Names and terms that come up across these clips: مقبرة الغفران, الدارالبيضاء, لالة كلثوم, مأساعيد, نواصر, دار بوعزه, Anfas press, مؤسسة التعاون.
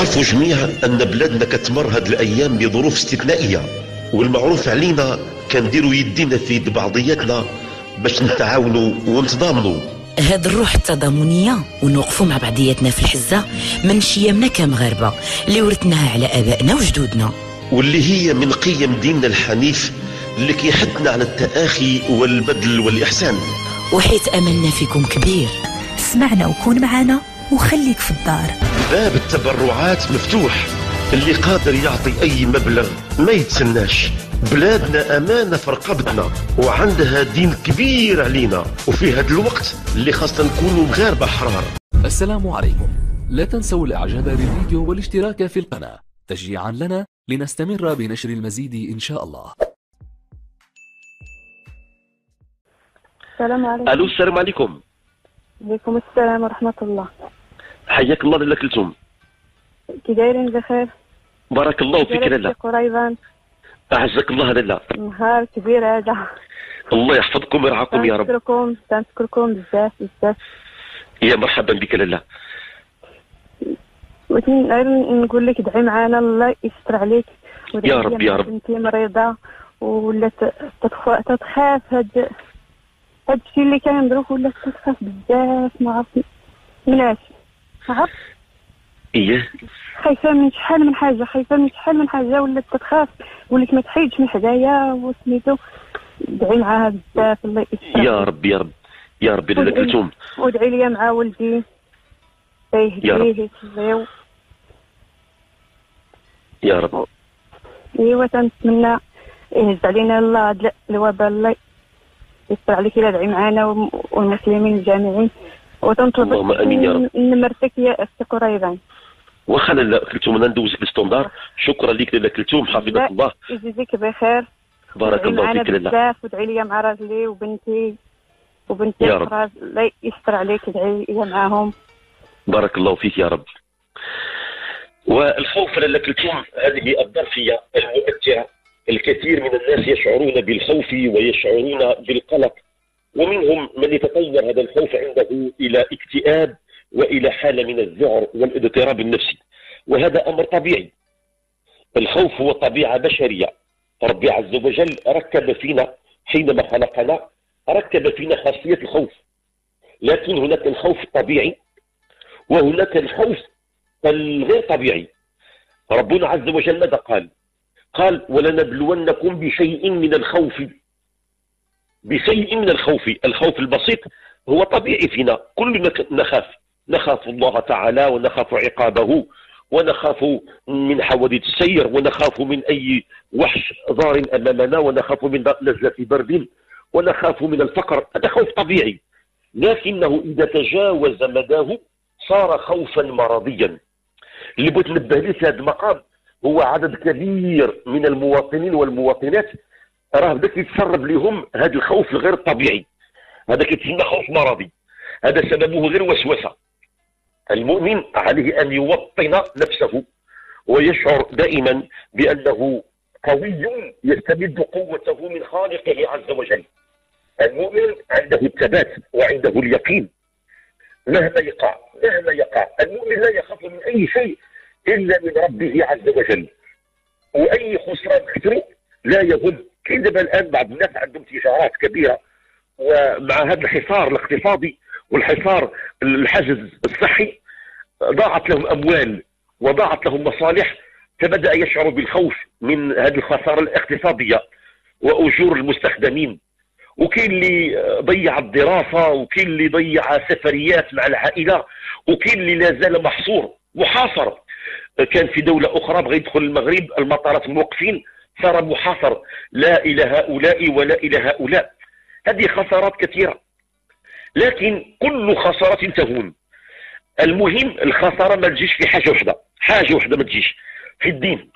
نعرفوا جميعا ان بلادنا كتمر هاد الايام بظروف استثنائيه، والمعروف علينا كنديروا يدينا في يد بعضياتنا باش نتعاونوا ونتضامنوا. هاد الروح التضامنيه ونوقفوا مع بعضياتنا في الحزه من شيمنا كمغاربه اللي ورثناها على ابائنا وجدودنا، واللي هي من قيم ديننا الحنيف اللي كيحثنا على التآخي والبذل والإحسان. وحيت أملنا فيكم كبير، اسمعنا وكون معنا وخليك في الدار. باب التبرعات مفتوح، اللي قادر يعطي أي مبلغ ما يتسناش. بلادنا أمانة في رقبتنا وعندها دين كبير علينا، وفي هذا الوقت اللي خاصنا نكونوا مغاربة أحرار. السلام عليكم، لا تنسوا الإعجاب بالفيديو والاشتراك في القناة تشجيعا لنا لنستمر بنشر المزيد إن شاء الله. السلام عليكم. الو السلام عليكم. وعليكم السلام ورحمه الله. حياك الله لاله كلثوم. كي دايرين بخير؟ بارك الله فيك لاله. قريبان. اعزك الله لاله. نهار كبير هذا. الله يحفظكم ويرعاكم يا رب. تنشكركم بزاف بزاف. يا مرحبا بك لاله. وكنت غير نقول لك دعي معنا، الله يستر عليك. يا رب يا رب. انت مريضه ولا تتخاف هادشي اللي كان دروك، ولا تخاف بزاف ما عرفت مناش عرفت. اييه خايفه من شحال من حاجه، خايفه من شحال من حاجه، ولا تخاف وليت ما تحيدش من حدايا وسميتو. دعي معاها بزاف الله يستر يا رب يا رب يا رب. لاله كلثوم ودعي ليا مع ولدي يهديه يتسليو يا رب. ايوا تنتمنى يهز علينا الله هاد الوباء، الله يستر عليك إلا دعي معانا والمسلمين الجامعين. وتنطلب اللهم امين يا رب. نمرتك يا اختي قريبان. واخا لاله كلثوم انا ندوزك للستوندار. شكرا لك لاله كلثوم، حفظك الله. يجزيك بخير. بارك الله فيك لاله. بزاف ودعي لي مع راجلي وبنتي يا رب. الله يستر عليك ادعي لي معاهم. بارك الله فيك يا رب. والخوف لاله كلثوم هذه الظرفيه المؤثره، الكثير من الناس يشعرون بالخوف ويشعرون بالقلق، ومنهم من يتطور هذا الخوف عنده إلى اكتئاب وإلى حالة من الذعر والاضطراب النفسي، وهذا أمر طبيعي. الخوف هو طبيعة بشرية، ربي عز وجل ركب فينا حينما خلقنا ركب فينا خاصية الخوف. لكن هناك الخوف الطبيعي وهناك الخوف الغير طبيعي. ربنا عز وجل ماذا قال؟ قال ولنبلونكم بشيء من الخوف. بشيء من الخوف، الخوف البسيط هو طبيعي فينا، كلنا نخاف، نخاف الله تعالى ونخاف عقابه ونخاف من حوادث السير ونخاف من أي وحش ظاهر أمامنا ونخاف من نزلة برد ونخاف من الفقر. هذا خوف طبيعي، لكنه إذا تجاوز مداه صار خوفا مرضيا. اللي بغيت ننبه ليه في هذا المقام هو عدد كبير من المواطنين والمواطنات راه بدا كيتسرب لهم هذا الخوف الغير طبيعي، هذا كيتسمى خوف مرضي، هذا سببه غير وسوسه. المؤمن عليه ان يوطن نفسه ويشعر دائما بانه قوي يستمد قوته من خالقه عز وجل. المؤمن عنده الثبات وعنده اليقين مهما يقع، المؤمن لا يخاف من اي شيء إلا من ربه عز وجل. وأي خسران خسره لا يهم. كذب الآن بعض الناس عندهم تجارات كبيرة، ومع هذا الحصار الاقتصادي والحصار الحجز الصحي ضاعت لهم أموال وضاعت لهم مصالح، فبدأ يشعر بالخوف من هذه الخسارة الاقتصادية وأجور المستخدمين. وكاين اللي ضيع الدراسة، وكاين اللي ضيع سفريات مع العائلة، وكاين اللي لا زال محاصر. كان في دولة أخرى بغى يدخل المغرب، المطارات موقفين، صار محاصر، لا إلى هؤلاء ولا إلى هؤلاء. هذه خسارات كثيرة، لكن كل خسارة تهون. المهم الخسارة ما تجيش في حاجة وحدة ما تجيش في الدين.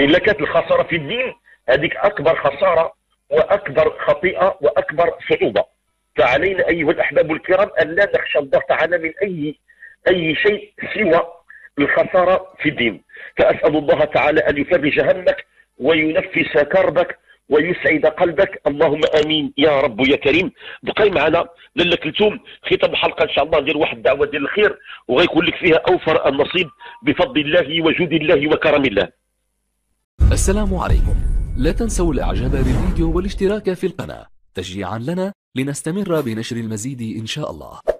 إلا كانت الخسارة في الدين هذيك أكبر خسارة وأكبر خطيئة وأكبر صعوبة. فعلينا أيها الأحباب الكرام أن لا نخشى الله تعالى من أي شيء سوى الخسارة في الدين. فأسأل الله تعالى أن يفرج همك وينفس كربك ويسعد قلبك. اللهم امين يا رب يا كريم. بقاي معنا لالة كلثوم. ختام الحلقه ان شاء الله ندير واحد الدعوه ديال الخير وغيكون لك فيها اوفر النصيب بفضل الله وجود الله وكرم الله. السلام عليكم. لا تنسوا الاعجاب بالفيديو والاشتراك في القناه تشجيعا لنا لنستمر بنشر المزيد ان شاء الله.